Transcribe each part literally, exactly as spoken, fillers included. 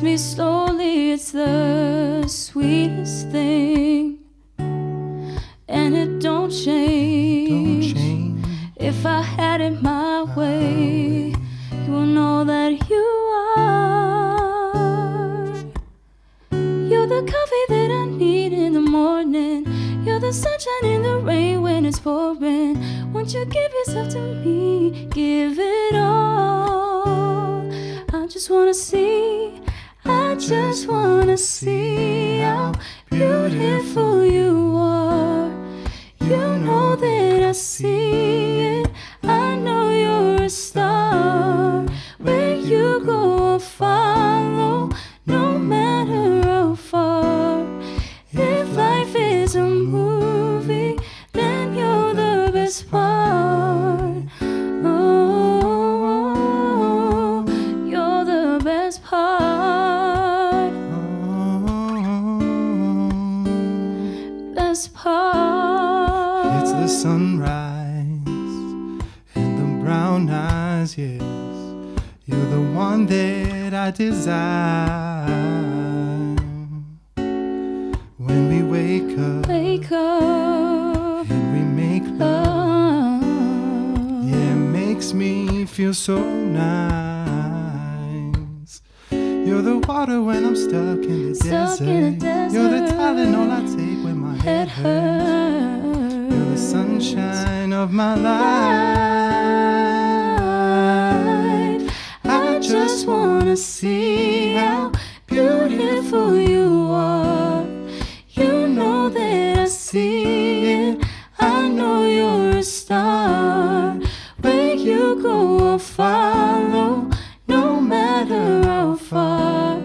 hits me slowly, it's the sweetest thing, and it don't change. Don't change. If I had it my way, you will know that you are. You're the coffee that I need in the morning. You're the sunshine in the rain when it's pouring. Won't you give yourself to me? Give it all. I just wanna see, I just wanna see how beautiful you are. You know that I see it. I know you're a star. Where you go, I'll follow, no matter how far. If life is a movie, then you're the best part. Oh, you're the best part. Oh, best part. It's the sunrise and the brown eyes, yes. You're the one that I desire. When we wake up, wake up, and we make love, love. Yeah, it makes me feel so nice. You're the water when I'm stuck in the, stuck desert. In the desert. You're the Tylenol I take when my head, head hurts. hurts. You're the sunshine of my life. I just wanna see how beautiful you are. You know that I see it. I know you're a star. Where you go, I'll follow, no matter how far.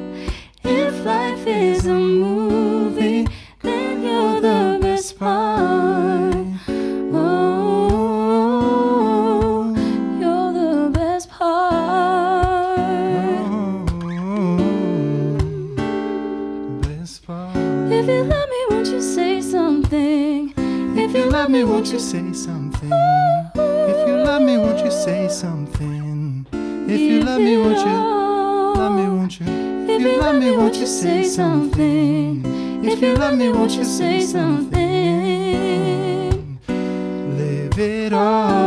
If life is a movie, then you're the best part. Oh, you're the best part. Oh, best part. If you love me, won't you say something? If you love me, won't you say something? If you love me, won't you say something? If you love me, won't you love me, won't you? If you love me, won't you say something? If you love me, won't you say something? Live it all.